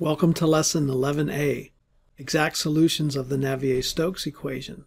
Welcome to Lesson 11a, Exact Solutions of the Navier-Stokes Equation.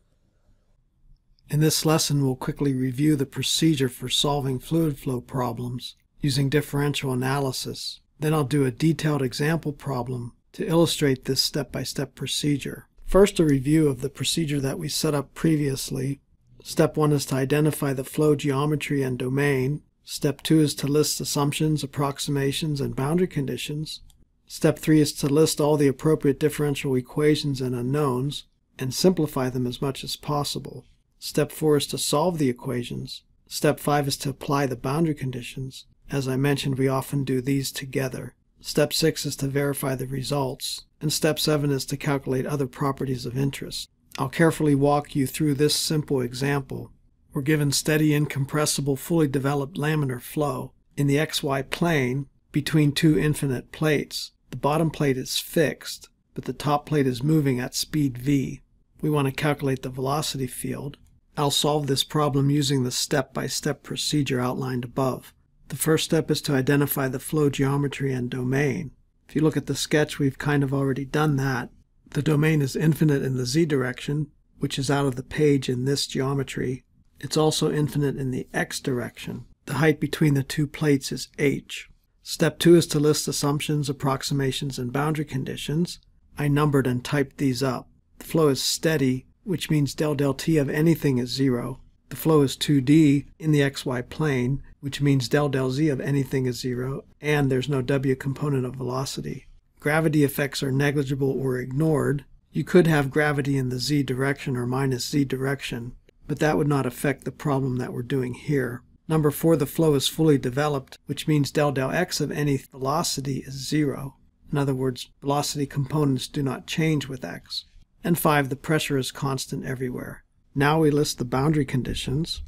In this lesson, we'll quickly review the procedure for solving fluid flow problems using differential analysis. Then I'll do a detailed example problem to illustrate this step-by-step procedure. First, a review of the procedure that we set up previously. Step 1 is to identify the flow geometry and domain. Step 2 is to list assumptions, approximations, and boundary conditions. Step 3 is to list all the appropriate differential equations and unknowns and simplify them as much as possible. Step 4 is to solve the equations. Step 5 is to apply the boundary conditions. As I mentioned, we often do these together. Step 6 is to verify the results. And Step 7 is to calculate other properties of interest. I'll carefully walk you through this simple example. We're given steady, incompressible, fully developed laminar flow in the XY plane between two infinite plates. The bottom plate is fixed, but the top plate is moving at speed v. We want to calculate the velocity field. I'll solve this problem using the step-by-step procedure outlined above. The first step is to identify the flow geometry and domain. If you look at the sketch, we've kind of already done that. The domain is infinite in the z direction, which is out of the page in this geometry. It's also infinite in the x direction. The height between the two plates is h. Step 2 is to list assumptions, approximations, and boundary conditions. I numbered and typed these up. The flow is steady, which means del t of anything is 0. The flow is 2D in the xy plane, which means del z of anything is 0, and there's no w component of velocity. Gravity effects are negligible or ignored. You could have gravity in the z direction or minus z direction, but that would not affect the problem that we're doing here. Number 4, the flow is fully developed, which means del x of any velocity is 0. In other words, velocity components do not change with x. And 5, the pressure is constant everywhere. Now we list the boundary conditions.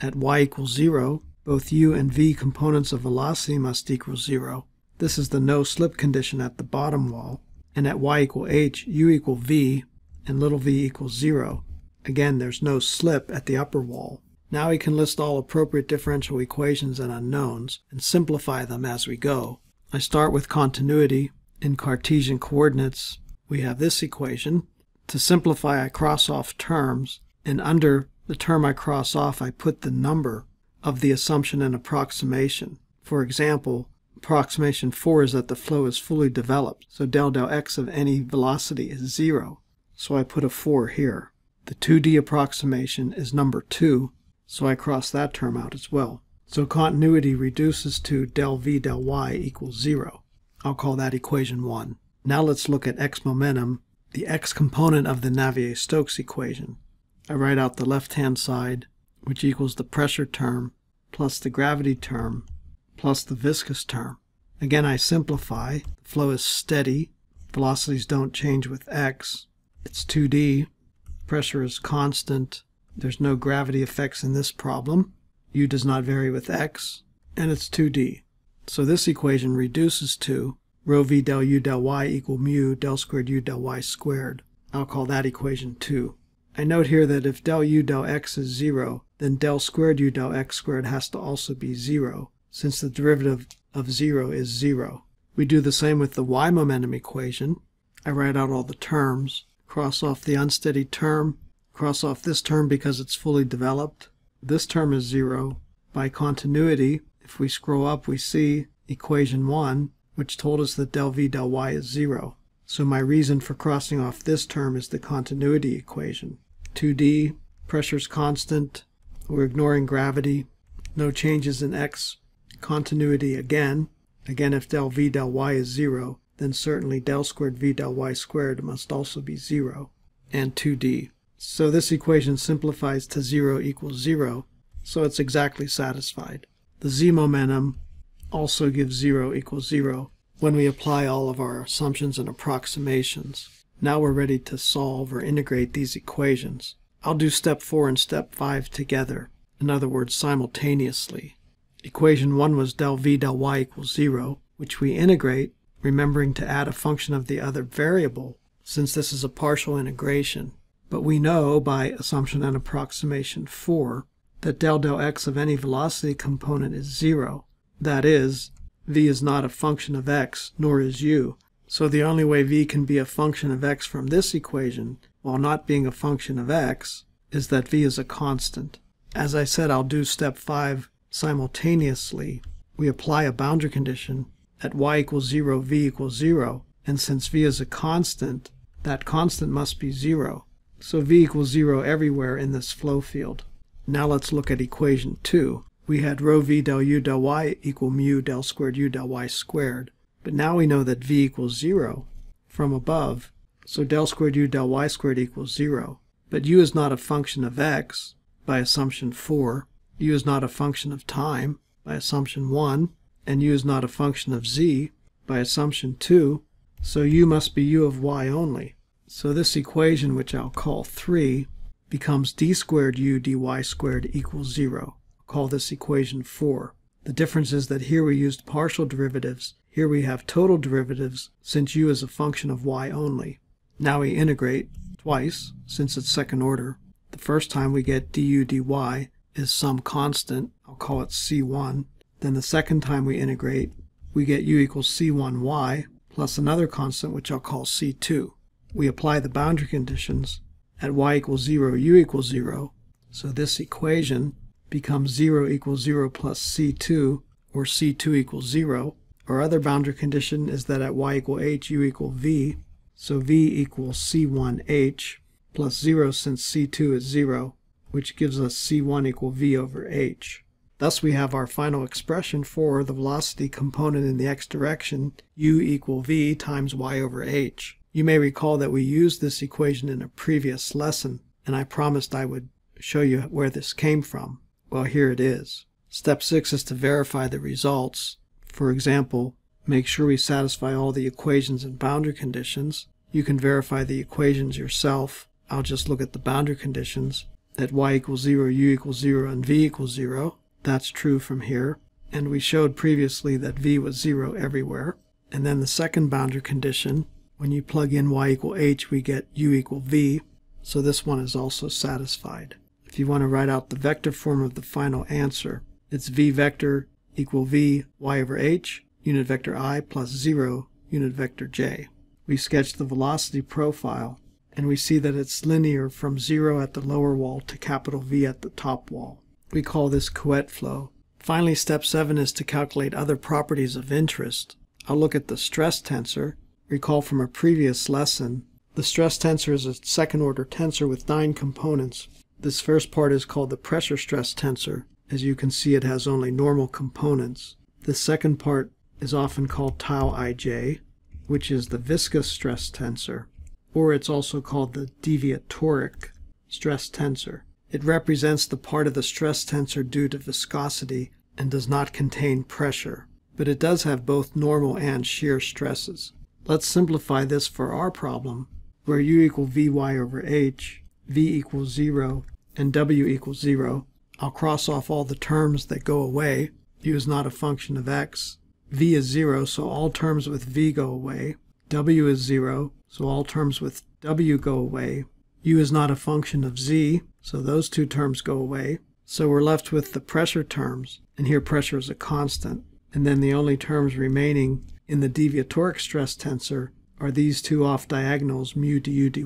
At y equals 0, both u and v components of velocity must equal 0. This is the no-slip condition at the bottom wall. And at y equal h, u equal v, and little v equals 0. Again, there's no slip at the upper wall. Now we can list all appropriate differential equations and unknowns and simplify them as we go. I start with continuity. In Cartesian coordinates, we have this equation. To simplify, I cross off terms, and under the term I cross off, I put the number of the assumption and approximation. For example, approximation 4 is that the flow is fully developed, so del x of any velocity is 0. So I put a 4 here. The 2D approximation is number 2. So I cross that term out as well. So continuity reduces to del v del y equals 0. I'll call that equation 1. Now let's look at x momentum, the x component of the Navier-Stokes equation. I write out the left-hand side, which equals the pressure term plus the gravity term plus the viscous term. Again, I simplify. The flow is steady. Velocities don't change with x. It's 2D. Pressure is constant. There's no gravity effects in this problem. U does not vary with x, and it's 2D. So this equation reduces to rho v del u del y equal mu del squared u del y squared. I'll call that equation 2. I note here that if del u del x is 0, then del squared u del x squared has to also be 0, since the derivative of 0 is 0. We do the same with the y momentum equation. I write out all the terms, cross off the unsteady term, cross off this term because it's fully developed. This term is 0. By continuity, if we scroll up, we see equation 1, which told us that del v del y is 0. So my reason for crossing off this term is the continuity equation. 2D, pressure's constant, we're ignoring gravity, no changes in x, continuity again. Again, if del v del y is 0, then certainly del squared v del y squared must also be 0, and 2D. So this equation simplifies to 0 equals 0, so it's exactly satisfied. The z momentum also gives 0 equals 0 when we apply all of our assumptions and approximations. Now we're ready to solve or integrate these equations. I'll do step 4 and step 5 together, in other words, simultaneously. Equation 1 was del v del y equals 0, which we integrate, remembering to add a function of the other variable, since this is a partial integration. But we know, by assumption and approximation 4, that del x of any velocity component is 0. That is, v is not a function of x, nor is u, So the only way v can be a function of x from this equation, while not being a function of x, is that v is a constant. As I said, I'll do step 5 simultaneously. We apply a boundary condition at y equals 0, v equals 0. And since v is a constant, that constant must be 0. So v equals 0 everywhere in this flow field. Now let's look at equation 2. We had rho v del u del y equal mu del squared u del y squared. But now we know that v equals 0 from above. So del squared u del y squared equals 0. But u is not a function of x, by assumption 4. u is not a function of time, by assumption 1. And u is not a function of z, by assumption 2. So u must be u of y only. So this equation, which I'll call 3, becomes d squared u dy squared equals 0. I'll call this equation 4. The difference is that here we used partial derivatives. Here we have total derivatives, since u is a function of y only. Now we integrate twice, since it's second order. The first time we get du dy is some constant. I'll call it c1. Then the second time we integrate, we get u equals c1y plus another constant, which I'll call c2. We apply the boundary conditions at y equals 0, u equals 0. So this equation becomes 0 equals 0 plus c2, or c2 equals 0. Our other boundary condition is that at y equal h, u equal v. So v equals c1h plus 0, since c2 is 0, which gives us c1 equal v over h. Thus we have our final expression for the velocity component in the x direction, u equal v times y over h. You may recall that we used this equation in a previous lesson, and I promised I would show you where this came from. Well, here it is. Step 6 is to verify the results. For example, make sure we satisfy all the equations and boundary conditions. You can verify the equations yourself. I'll just look at the boundary conditions. At y equals 0, u equals 0, and v equals 0. That's true from here. And we showed previously that v was 0 everywhere. And then the second boundary condition, when you plug in y equal h, we get u equal v. So this one is also satisfied. If you want to write out the vector form of the final answer, it's v vector equal v y over h, unit vector I plus 0, unit vector j. We sketch the velocity profile, and we see that it's linear from 0 at the lower wall to capital V at the top wall. We call this Couette flow. Finally, step 7 is to calculate other properties of interest. I'll look at the stress tensor. Recall from a previous lesson, the stress tensor is a second-order tensor with 9 components. This first part is called the pressure stress tensor. As you can see, it has only normal components. The second part is often called tau ij, which is the viscous stress tensor, or it's also called the deviatoric stress tensor. It represents the part of the stress tensor due to viscosity and does not contain pressure, but it does have both normal and shear stresses. Let's simplify this for our problem, where u equal vy over h, v equals 0, and w equals 0. I'll cross off all the terms that go away. u is not a function of x. v is 0, so all terms with v go away. w is 0, so all terms with w go away. u is not a function of z, so those two terms go away. So we're left with the pressure terms, and here pressure is a constant. And then the only terms remaining in the deviatoric stress tensor are these two off-diagonals, mu du dy,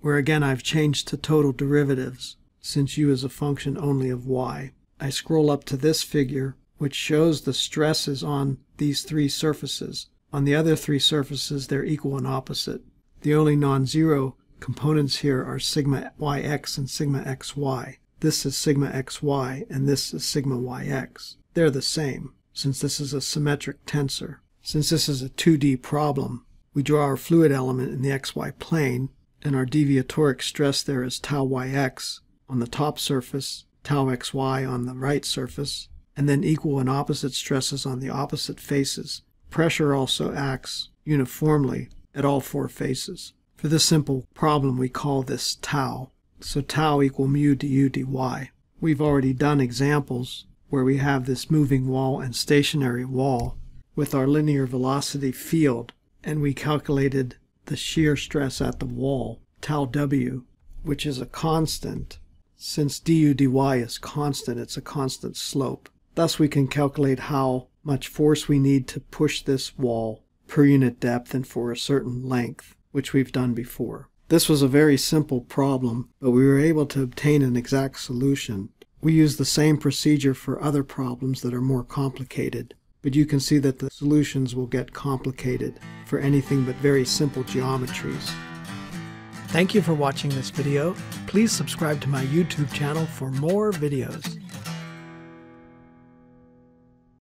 where again I've changed to total derivatives, since u is a function only of y. I scroll up to this figure, which shows the stresses on these 3 surfaces. On the other 3 surfaces, they're equal and opposite. The only non-zero components here are sigma yx and sigma xy. This is sigma xy, and this is sigma yx. They're the same, since this is a symmetric tensor. Since this is a 2D problem, we draw our fluid element in the xy plane, and our deviatoric stress there is tau yx on the top surface, tau xy on the right surface, and then equal and opposite stresses on the opposite faces. Pressure also acts uniformly at all 4 faces. For this simple problem, we call this tau. So tau equal mu du dy. We've already done examples where we have this moving wall and stationary wall with our linear velocity field, and we calculated the shear stress at the wall, tau w, which is a constant. Since du dy is constant, it's a constant slope. Thus we can calculate how much force we need to push this wall per unit depth and for a certain length, which we've done before. This was a very simple problem, but we were able to obtain an exact solution. We use the same procedure for other problems that are more complicated, but you can see that the solutions will get complicated for anything but very simple geometries. Thank you for watching this video. Please subscribe to my YouTube channel for more videos.